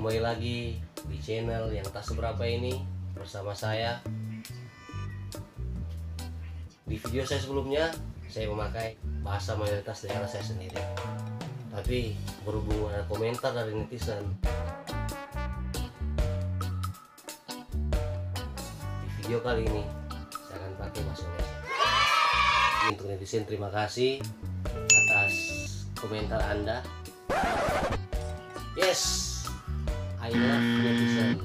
Kembali lagi di channel yang tak seberapa ini bersama saya. Di video saya sebelumnya, saya memakai bahasa mayoritas daerah saya sendiri, tapi berhubung ada komentar dari netizen, di video kali ini saya akan pakai bahasa Indonesia. Untuk netizen, terima kasih atas komentar Anda. Yes, I love netizen.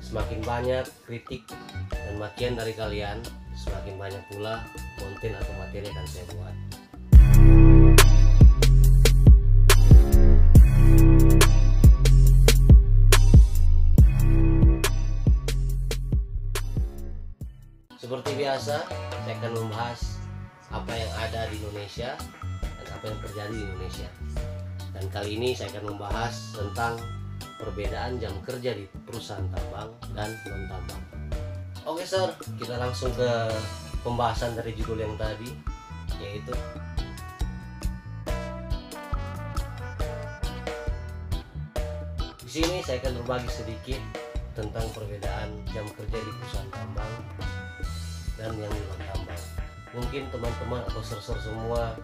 Semakin banyak kritik dan makian dari kalian, semakin banyak pula konten atau materi yang akan saya buat. Seperti biasa, saya akan membahas apa yang ada di Indonesia dan apa yang terjadi di Indonesia. Dan kali ini saya akan membahas tentang perbedaan jam kerja di perusahaan tambang dan non-tambang. Oke sir, kita langsung ke pembahasan dari judul yang tadi, yaitu di sini saya akan berbagi sedikit tentang perbedaan jam kerja di perusahaan tambang dan yang non-tambang. Mungkin teman-teman atau sir-sir semua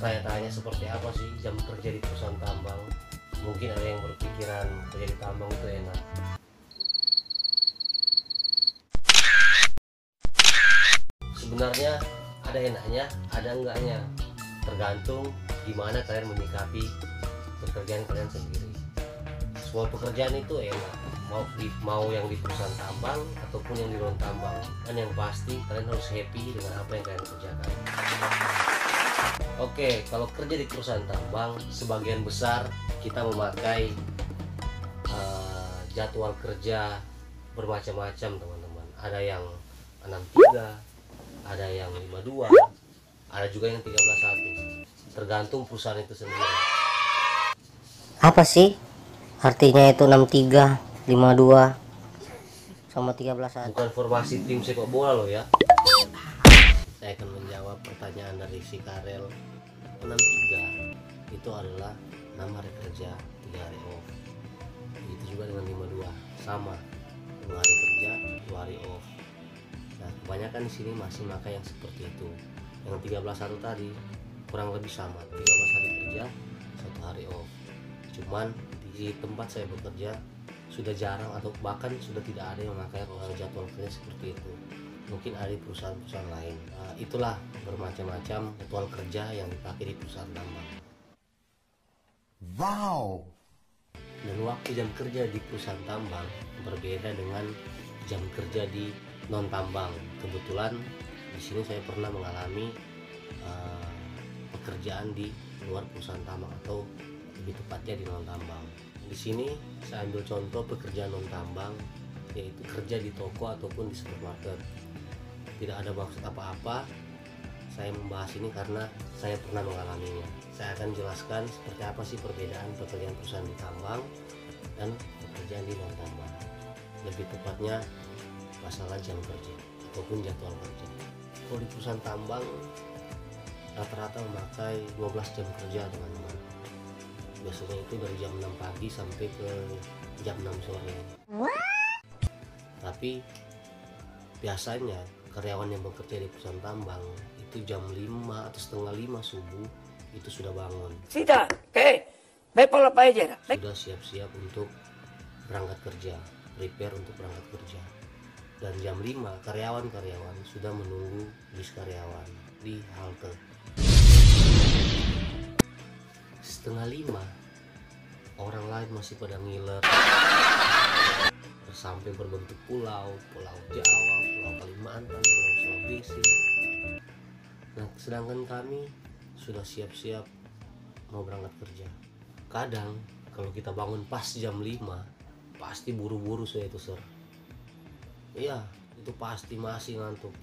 bertanya-tanya seperti apa sih jam kerja di perusahaan tambang. Mungkin ada yang berpikiran kerja di tambang itu enak. Sebenarnya ada enaknya, ada enggaknya, tergantung gimana kalian menyikapi pekerjaan kalian sendiri. Semua pekerjaan itu enak, mau yang di perusahaan tambang ataupun yang di non tambang, dan yang pasti kalian harus happy dengan apa yang kalian kerjakan. Oke, kalau kerja di perusahaan tambang, sebagian besar kita memakai jadwal kerja bermacam-macam, teman-teman. Ada yang 6-3, ada yang 5-2, ada juga yang 13-1. Tergantung perusahaan itu sendiri. Apa sih artinya itu 6-3, 5-2, sama 13-1? Bukan formasi tim sepak bola loh ya. Saya akan menjawab pertanyaan dari si Karel. 63 itu adalah 6 hari kerja 3 hari off. Itu juga dengan 52, sama 2 hari kerja 2 hari off. Nah, kebanyakan di sini masih pakai yang seperti itu. Yang 13-1 tadi kurang lebih sama, 13 hari kerja 1 hari off. Cuman di tempat saya bekerja sudah jarang atau bahkan sudah tidak ada yang memakai jadwal kerja seperti itu. Mungkin ada di perusahaan-perusahaan lain. Itulah bermacam-macam jadwal kerja yang dipakai di perusahaan tambang. Wow. Dan waktu jam kerja di perusahaan tambang berbeda dengan jam kerja di non tambang. Kebetulan di sini saya pernah mengalami pekerjaan di luar perusahaan tambang atau lebih tepatnya di non tambang. Di sini saya ambil contoh pekerjaan non tambang, yaitu kerja di toko ataupun di supermarket. Tidak ada maksud apa-apa saya membahas ini karena saya pernah mengalaminya. Saya akan jelaskan seperti apa sih perbedaan pekerjaan perusahaan di tambang dan pekerjaan di non tambang, lebih tepatnya masalah jam kerja ataupun jadwal kerja. Kalau di perusahaan tambang rata-rata memakai 12 jam kerja, teman-teman. Biasanya itu dari jam 6 pagi sampai ke jam 6 sore. Tapi biasanya karyawan yang bekerja di perusahaan tambang itu jam 5 atau setengah 5 subuh itu sudah bangun, sudah siap-siap untuk berangkat kerja, prepare untuk berangkat kerja. Dan jam 5 karyawan-karyawan sudah menunggu bis karyawan di halte. Setengah 5 orang lain masih pada ngiler, sampai berbentuk pulau Jawa, pulau Kalimantan, pulau Sulawesi. Nah, sedangkan kami sudah siap-siap mau berangkat kerja. Kadang kalau kita bangun pas jam 5, pasti buru-buru saya itu, sir. Iya, itu pasti masih ngantuk.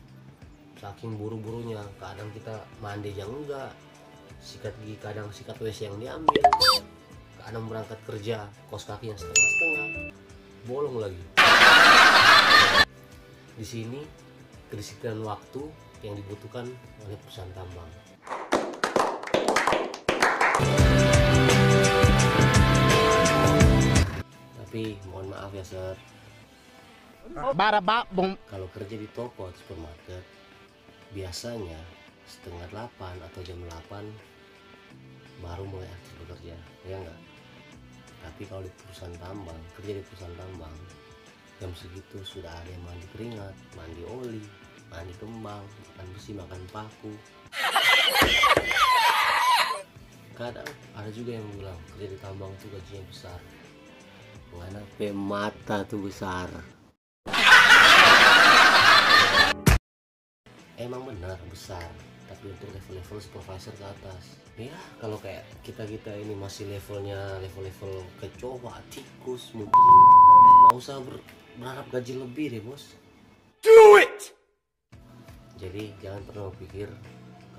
Saking buru-burunya, kadang kita mandi yang enggak, sikat gigi, kadang sikat WC yang diambil, kadang berangkat kerja kos kaki yang setengah-setengah, bolong lagi. Di sini kedisiplinan waktu yang dibutuhkan oleh perusahaan tambang. tapi mohon maaf ya sir. Kalau kerja di toko atau supermarket, biasanya setengah 8 atau jam 8 baru mulai aktif bekerja, ya enggak? Tapi kalau di perusahaan tambang, kerja di perusahaan tambang, jam segitu sudah ada yang mandi keringat, mandi oli, mandi kembang, makan besi, makan paku. Kadang ada juga yang bilang kerja di tambang itu gajinya besar. Mana mata tuh besar. Emang benar besar, tapi untuk level-level supervisor ke atas. Ya, kalau kayak kita-kita ini masih levelnya level-level kecoa, tikus, mungkin nggak usah berharap gaji lebih deh bos. Do it. Jadi jangan pernah pikir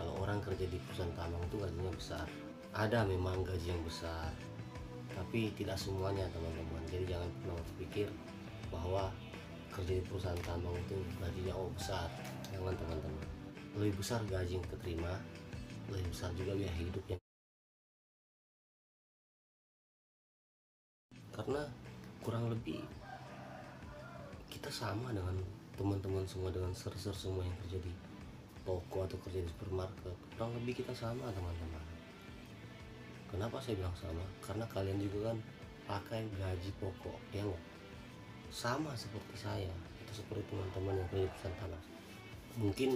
kalau orang kerja di perusahaan tambang itu gajinya besar. Ada memang gaji yang besar, tapi tidak semuanya teman-teman. Jadi jangan pernah berpikir bahwa kerja di perusahaan tambang itu gajinya besar. Jangan teman-teman. Lebih besar gaji yang keterima, lebih besar juga biaya hidupnya. Karena kurang lebih kita sama dengan teman-teman semua, dengan ser-ser semua yang kerja di toko atau kerja di supermarket. Kurang lebih kita sama teman-teman. Kenapa saya bilang sama? Karena kalian juga kan pakai gaji pokok, ya nggak? Sama seperti saya atau seperti teman-teman yang kerja di perusahaan tanah. Mungkin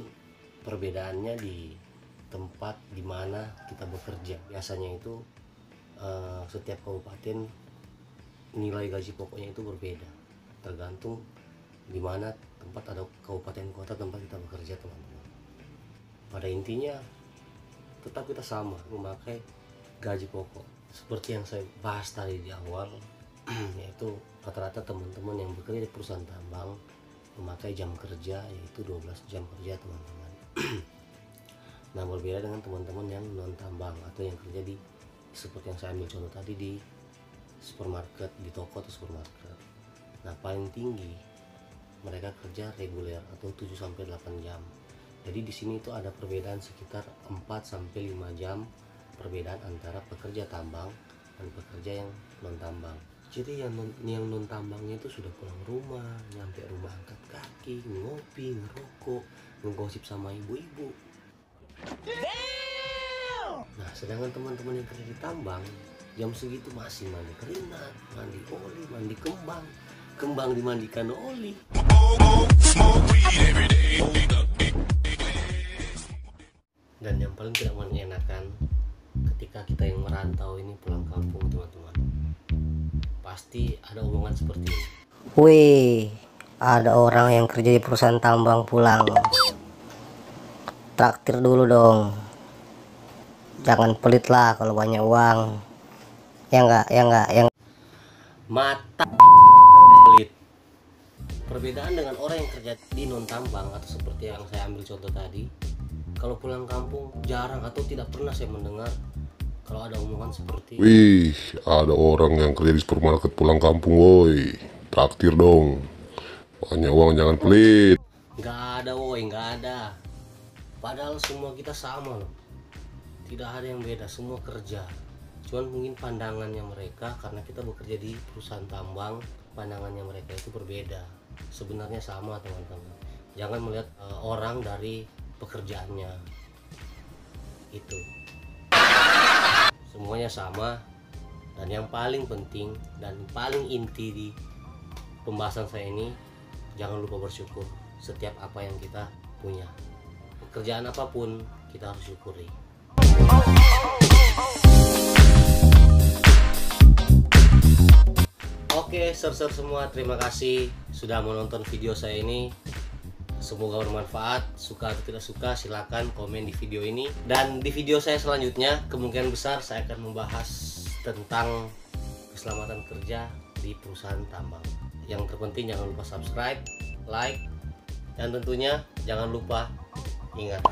perbedaannya di tempat di mana kita bekerja. Biasanya itu setiap kabupaten nilai gaji pokoknya itu berbeda, tergantung di mana tempat ada kabupaten kota tempat kita bekerja teman-teman. Pada intinya tetap kita sama memakai gaji pokok seperti yang saya bahas tadi di awal, yaitu rata-rata teman-teman yang bekerja di perusahaan tambang memakai jam kerja yaitu 12 jam kerja teman-teman. Nah, berbeda dengan teman-teman yang non tambang atau yang kerja di seperti yang saya ambil contoh tadi di supermarket, di toko atau supermarket. Nah, paling tinggi mereka kerja reguler atau 7 sampai 8 jam. Jadi di sini itu ada perbedaan sekitar 4 sampai 5 jam perbedaan antara pekerja tambang dan pekerja yang non tambang. Jadi yang non tambangnya itu sudah pulang rumah, nyampe rumah angkat kaki, ngopi, ngerokok, ngegosip sama ibu-ibu. Nah, sedangkan teman-teman yang kerja di tambang jam segitu masih mandi keringat, mandi oli, mandi kembang, kembang dimandikan oli. Dan yang paling tidak menyenangkan ketika kita yang merantau ini pulang kampung teman-teman, pasti ada omongan seperti ini. Wih, ada orang yang kerja di perusahaan tambang pulang, traktir dulu dong. Jangan pelit lah kalau banyak uang. Ya enggak. Mata pelit. Perbedaan dengan orang yang kerja di non tambang atau seperti yang saya ambil contoh tadi, kalau pulang kampung jarang atau tidak pernah saya mendengar kalau ada omongan seperti, wih, ada orang yang kerja di supermarket pulang kampung, woi, traktir dong, banyak uang jangan pelit. Nggak ada woi, nggak ada. Padahal semua kita sama loh, tidak ada yang beda, semua kerja. Cuman mungkin pandangannya mereka, karena kita bekerja di perusahaan tambang, pandangannya mereka itu berbeda. Sebenarnya sama teman-teman. Jangan melihat orang dari pekerjaannya, itu semuanya sama. Dan yang paling penting dan paling inti di pembahasan saya ini, jangan lupa bersyukur setiap apa yang kita punya. Pekerjaan apapun kita harus syukuri. Oke, ser-ser semua, terima kasih sudah menonton video saya ini. Semoga bermanfaat. Suka atau tidak suka, silahkan komen di video ini. Dan di video saya selanjutnya, kemungkinan besar saya akan membahas tentang keselamatan kerja di perusahaan tambang. Yang terpenting jangan lupa subscribe, like, dan tentunya jangan lupa ingat.